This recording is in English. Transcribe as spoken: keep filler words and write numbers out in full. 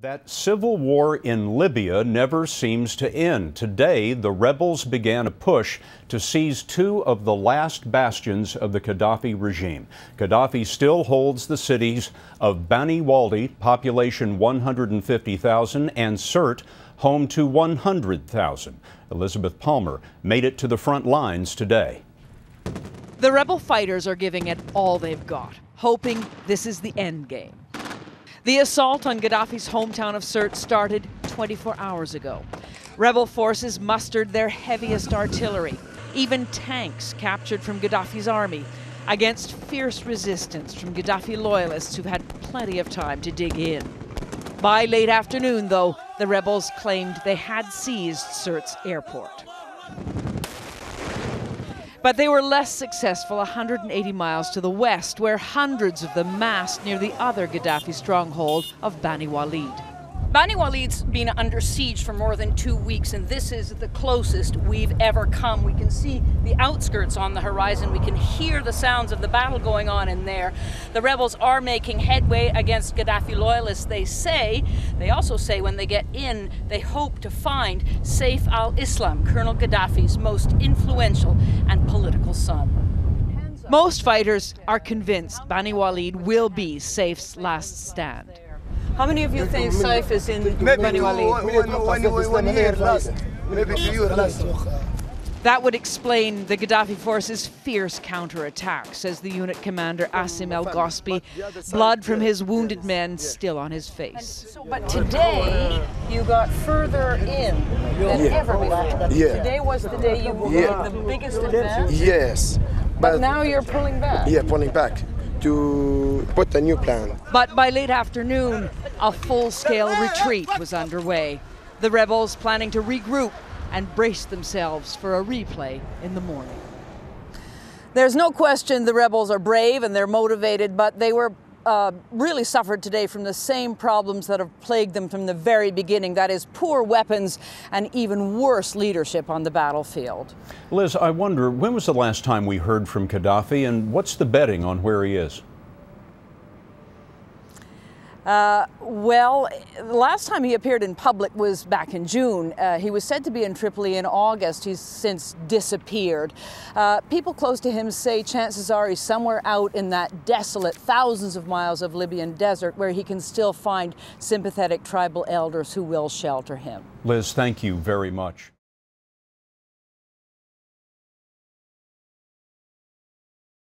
That civil war in Libya never seems to end. Today, the rebels began a push to seize two of the last bastions of the Gaddafi regime. Gaddafi still holds the cities of Bani Walid, population one hundred fifty thousand, and Sirte, home to one hundred thousand. Elizabeth Palmer made it to the front lines today. The rebel fighters are giving it all they've got, hoping this is the end game. The assault on Gaddafi's hometown of Sirte started twenty-four hours ago. Rebel forces mustered their heaviest artillery, even tanks captured from Gaddafi's army, against fierce resistance from Gaddafi loyalists who've had plenty of time to dig in. By late afternoon, though, the rebels claimed they had seized Sirte's airport. But they were less successful one hundred eighty miles to the west, where hundreds of them massed near the other Gaddafi stronghold of Bani Walid. Bani Walid's been under siege for more than two weeks, and this is the closest we've ever come. We can see the outskirts on the horizon. We can hear the sounds of the battle going on in there. The rebels are making headway against Gaddafi loyalists. They say, they also say when they get in, they hope to find Saif al-Islam, Colonel Gaddafi's most influential and political son. Most fighters are convinced Bani Walid will be Saif's last stand. How many of you think Saif is in Bani Walid? That would explain the Gaddafi forces' fierce counterattack, says the unit commander Asim El Gospi, blood from his wounded men still on his face. So, but today, you got further in than yeah. ever before. Yeah. Today was the day you were yeah. the biggest advance. Yes. But, but now you're pulling back. Yeah, pulling back to put a new plan. But by late afternoon, a full-scale retreat was underway. The rebels planning to regroup and brace themselves for a replay in the morning. There's no question the rebels are brave and they're motivated, but they were uh, really suffered today from the same problems that have plagued them from the very beginning. That is poor weapons and even worse leadership on the battlefield. Liz, I wonder, when was the last time we heard from Gaddafi, and what's the betting on where he is? Uh, well, the last time he appeared in public was back in June. Uh, he was said to be in Tripoli in August. He's since disappeared. Uh, people close to him say chances are he's somewhere out in that desolate thousands of miles of Libyan desert where he can still find sympathetic tribal elders who will shelter him. Liz, thank you very much.